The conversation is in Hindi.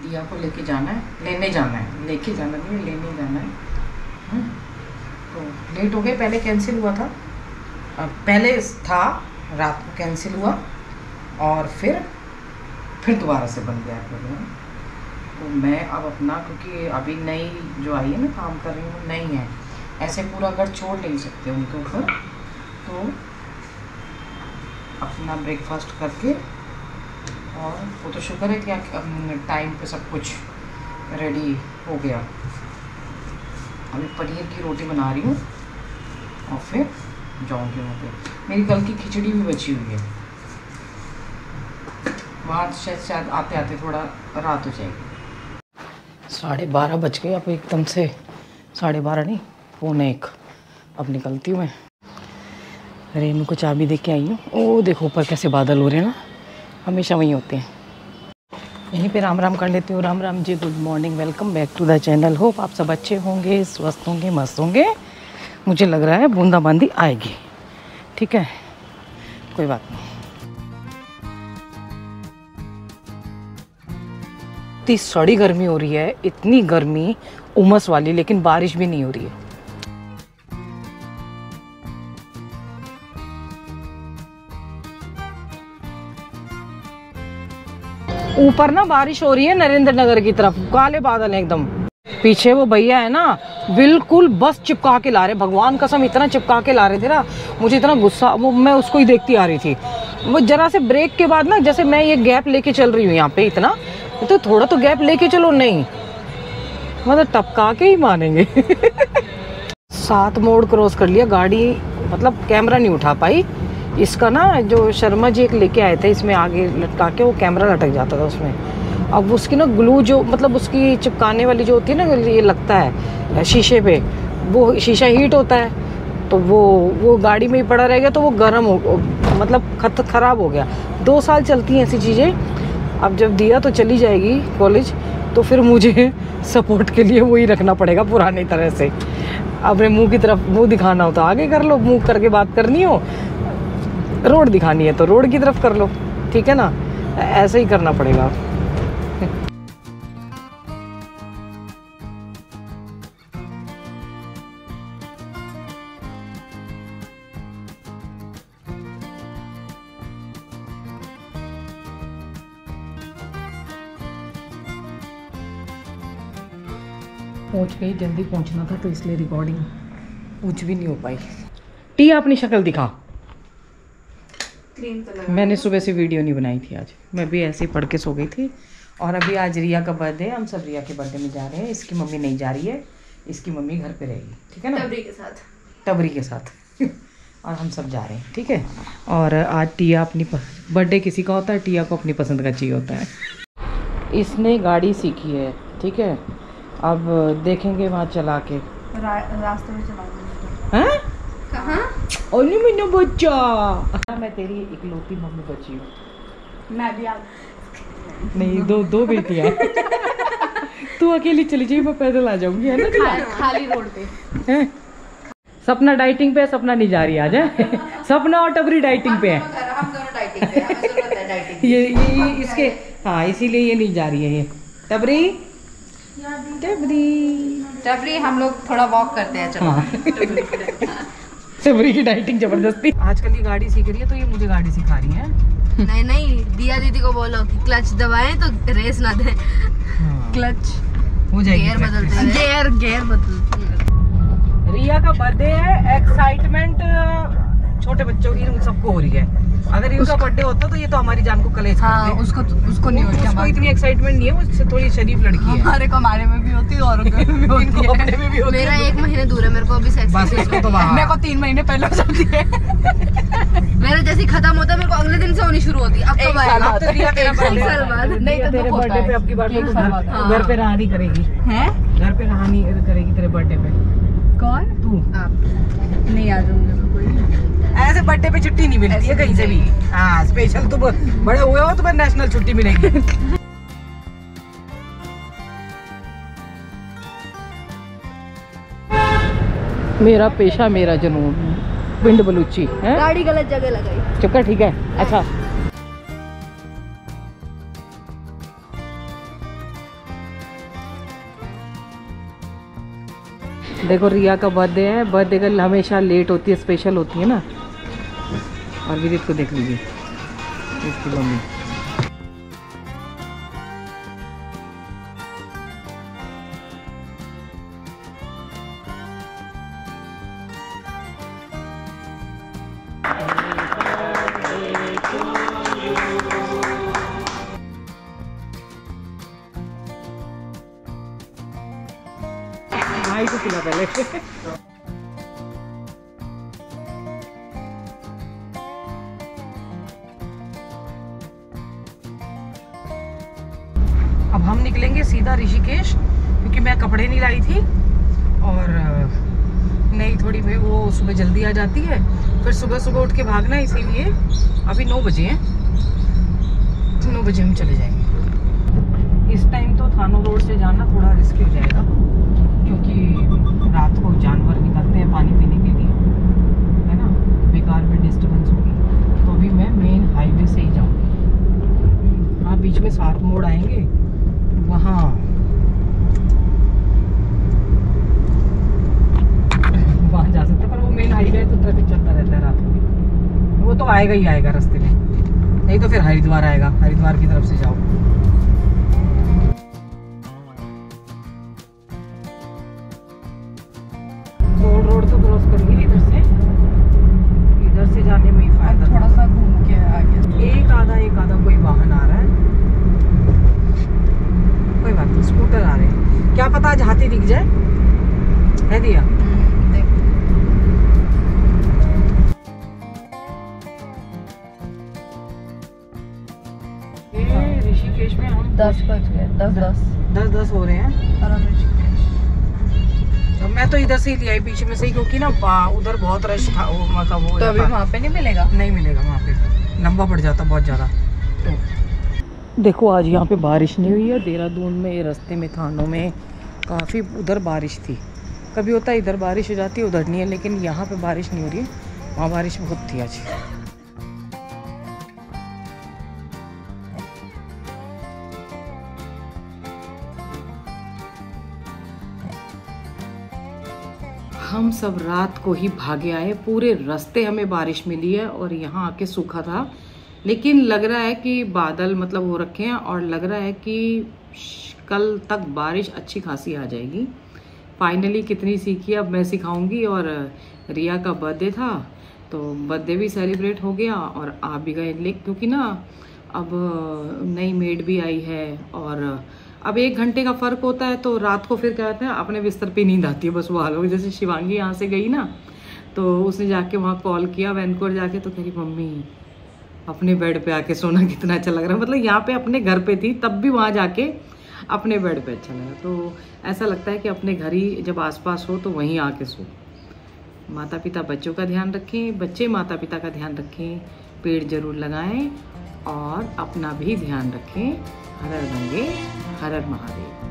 दिया को लेके जाना है, लेने जाना है, लेके जाना नहीं, लेने जाना है। तो लेट हो गए, पहले कैंसिल हुआ था, पहले था रात को कैंसिल हुआ और फिर दोबारा से बन गया प्रोग्राम। तो मैं अब अपना, क्योंकि अभी नई जो आई है ना, काम कर रही हूँ, नई है, ऐसे पूरा घर छोड़ नहीं सकते उनके ऊपर। तो अपना ब्रेकफास्ट करके, और वो तो शुक्र है कि टाइम पे सब कुछ रेडी हो गया। अभी पनीर की रोटी बना रही हूँ और फिर जाऊँगी वहाँ पे। मेरी कल की खिचड़ी भी बची हुई है, वहाँ शायद आते आते थोड़ा रात हो जाएगी। 12:30 बज गए, अब एकदम से 12:30 नहीं, 11:45। अब निकलती हूँ मैं। रेनू को चाबी दे के आई हूँ। ओ देखो ऊपर कैसे बादल हो रहे हैं ना, हमेशा वहीं होते हैं। यहीं पे राम राम कर लेती हूँ। Ram Ram ji, good morning, welcome back to the channel. Hope आप सब अच्छे होंगे, स्वस्थ होंगे, मस्त होंगे। मुझे लग रहा है बूंदाबांदी आएगी, ठीक है, कोई बात नहीं। इतनी सड़ी गर्मी हो रही है, इतनी गर्मी, उमस वाली, लेकिन बारिश भी नहीं हो रही है। ऊपर ना बारिश हो रही है, नरेंद्र नगर की तरफ काले बादल हैं एकदम। पीछे वो भैया है ना, बिल्कुल बस चिपका के ला रहे, भगवान कसम इतना चिपका के ला रहे थे ना, मुझे इतना गुस्सा, वो मैं उसको ही देखती आ रही थी। वो जरा से ब्रेक के बाद ना, जैसे मैं ये गैप लेके चल रही हूँ यहाँ पे, इतना तो थोड़ा तो गैप लेके चलो, नहीं मतलब टपका के ही मानेंगे। 7 मोड़ क्रॉस कर लिया, गाड़ी मतलब कैमरा नहीं उठा पाई इसका ना। जो शर्मा जी एक लेके आए थे, इसमें आगे लटका के वो कैमरा लटक जाता था उसमें। अब उसकी ना ग्लू जो मतलब उसकी चिपकाने वाली जो होती है ना, ये लगता है शीशे पे, वो शीशा हीट होता है, तो वो गाड़ी में ही पड़ा रह गया, तो वो गर्म हो, मतलब खराब हो गया। 2 साल चलती हैं ऐसी चीज़ें। अब जब दिया तो चली जाएगी कॉलेज, तो फिर मुझे सपोर्ट के लिए वही रखना पड़ेगा पुरानी तरह से। अपने मुँह की तरफ, मुँह दिखाना हो तो आगे कर लो, मुँह करके बात करनी हो, रोड दिखानी है तो रोड की तरफ कर लो, ठीक है ना, ऐसे ही करना पड़ेगा। पहुंच गई, जल्दी पहुंचना था तो इसलिए रिकॉर्डिंग कुछ भी नहीं हो पाई। टी अपनी शक्ल दिखा। मैंने सुबह से वीडियो नहीं बनाई थी आज, मैं भी ऐसे ही पढ़ के सो गई थी। और अभी आज रिया का बर्थडे है, हम सब रिया के बर्थडे में जा रहे हैं। इसकी मम्मी नहीं जा रही है, इसकी मम्मी घर पे रहेगी, ठीक है ना, टबरी के साथ और हम सब जा रहे हैं, ठीक है। और आज टिया अपनी बर्थडे किसी का होता है, टिया को अपनी पसंद का चाहिए होता है। इसने गाड़ी सीखी है, ठीक है, अब देखेंगे वहाँ चला के, रास्ते में चला कहाँ बच्चा। मैं तेरी इकलौती मम्मी बची हूँ। मैं भी नहीं, दो बेटियाँ। तू अकेली चली जाएगी, मैं पैदल आ जाऊंगी, है ना, खाली रोड पे। सपना डाइटिंग पे है, सपना नहीं जा रही आज, है सपना और टबरी डाइटिंग पे है। ये इसके, हाँ, इसीलिए ये नहीं जा रही है। ये टबरी हम लोग थोड़ा वॉक करते हैं, चलो। सबरी की डाइटिंग जबरदस्ती। आजकल ये गाड़ी सीख रही है तो ये मुझे गाड़ी सिखा रही है। नहीं, दिया दीदी को बोलो कि क्लच दबाएं तो रेस ना दे। हाँ। क्लच हो जाएगी, गियर बदलते हैं, गियर बदलते हैं। रिया का बर्थडे है, एक्साइटमेंट छोटे बच्चों की इन सबको हो रही है। अगर इनका बर्थडे होता तो ये तो हमारी जान को कलेज करते। उसको नहीं होती, उसको इतनी एक्साइटमेंट नहीं है, मुझसे थोड़ी शरीफ लड़की है। हमारे को हमारे में भी होती है और उनके में भी होती है, अपने में भी होती है। मेरा 1 महीने दूर है, मेरे को अभी सेक्स बस, इसको तो मेरे को 3 महीने पहले हो जाती है। मेरा जैसे खत्म होता है, मेरे को अगले दिन से होनी शुरू होती है। अब तो भाई आप तो रिया मेरा बर्थडे नहीं, तो तेरे बर्थडे पे आपकी बात नहीं, घर पे रहानी करेगी, हैं घर पे रहानी करेगी तेरे बर्थडे पे। कौन? तू। आप नहीं आ जाऊंगी, ऐसे बर्थडे पे छुट्टी नहीं मिलती है कहीं से भी। हाँ, स्पेशल तो बड़े हुए हो तो नेशनल छुट्टी मिलेगी। मेरा पेशा मेरा जुनून है, पिंड बलूची है। गाड़ी गलत जगह लगाई, चक्कर ठीक है। अच्छा देखो रिया का बर्थडे है, बर्थडे गर्ल हमेशा लेट होती है, स्पेशल होती है ना। और विदित को देख लीजिए इसकी मम्मी। भाई को खिला पहले। अब हम निकलेंगे सीधा ऋषिकेश, क्योंकि मैं कपड़े नहीं लाई थी और नहीं थोड़ी भाई वो सुबह जल्दी आ जाती है, फिर सुबह सुबह उठ के भागना, इसीलिए अभी 9 बजे हैं, 9 बजे हम चले जाएंगे। इस टाइम तो थानो रोड से जाना थोड़ा रिस्की हो जाएगा, क्योंकि रात को जानवर निकलते हैं पानी पीने के लिए, है ना, बेकार में डिस्टर्बेंस होगी। तो अभी मैं मेन हाईवे से ही जाऊँगी। हाँ, बीच में 7 मोड़ आएंगे, वहाँ वहाँ जा सकते हैं, पर वो मेन हाईवे है तो ट्रैफिक चलता रहता है रात को। वो तो आएगा ही आएगा रास्ते में, नहीं तो फिर हरिद्वार आएगा, हरिद्वार की तरफ से जाओ। रोड तो क्रॉस करेंगे इधर से, इधर से जाने में ही फायदा। थोड़ा सा घूम के आ गया, एक आधा कोई वाहन आ रहा है, कोई बात नहीं, स्कूटर आ रहे हैं, क्या पता आज हाथी दिख जाए, है दिया। ये ऋषिकेश में हम 10 बज गए, 10:10 हो रहे हैं। और मैं तो इधर से ही लिया, बीच में से ही, क्योंकि ना उधर बहुत रश था, वो तो अभी वहाँ पे नहीं मिलेगा, वहाँ पे लंबा पड़ जाता बहुत ज़्यादा। तो देखो आज यहाँ पे बारिश नहीं हुई है। देहरादून में रास्ते में थानों में काफ़ी उधर बारिश थी, कभी होता है इधर बारिश हो जाती है उधर नहीं है, लेकिन यहाँ पे बारिश नहीं हो रही है, वहाँ बारिश बहुत थी आज। हम सब रात को ही भागे आए, पूरे रास्ते हमें बारिश मिली है और यहाँ आके सूखा था, लेकिन लग रहा है कि बादल मतलब हो रखे हैं और लग रहा है कि कल तक बारिश अच्छी खासी आ जाएगी। फाइनली कितनी सीखी अब मैं सिखाऊंगी। और रिया का बर्थडे था तो बर्थडे भी सेलिब्रेट हो गया और आ भी गए, लेकिन क्योंकि ना अब नई मेड भी आई है और अब 1 घंटे का फ़र्क होता है, तो रात को फिर क्या होता है अपने बिस्तर पे नींद आती है, बस वो हाल हो। जैसे शिवांगी यहाँ से गई ना तो उसने जाके वहाँ कॉल किया वैनकोर जाके, तो कह रही मम्मी अपने बेड पे आके सोना कितना अच्छा लग रहा है, मतलब यहाँ पे अपने घर पे थी तब भी वहाँ जाके अपने बेड पे अच्छा लगा। तो ऐसा लगता है कि अपने घर ही जब आसपास हो तो वहीं आके सो। माता पिता बच्चों का ध्यान रखें, बच्चे माता पिता का ध्यान रखें, पेड़ जरूर लगाएं और अपना भी ध्यान रखें। हर हर गंगे हर हर महादेव।